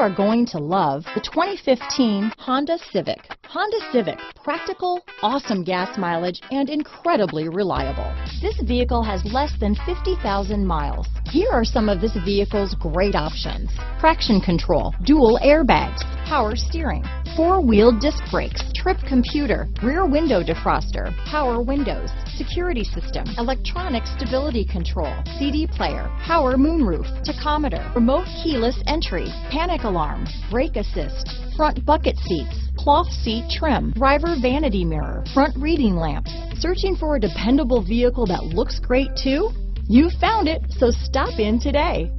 are going to love the 2015 Honda Civic. Honda Civic, practical, awesome gas mileage, and incredibly reliable. This vehicle has less than 50,000 miles. Here are some of this vehicle's great options: traction control, dual airbags, power steering, four-wheel disc brakes, trip computer, rear window defroster, power windows, security system, electronic stability control, CD player, power moonroof, tachometer, remote keyless entry, panic alarm, brake assist, front bucket seats, cloth seat trim, driver vanity mirror, front reading lamps. Searching for a dependable vehicle that looks great too? You found it, so stop in today.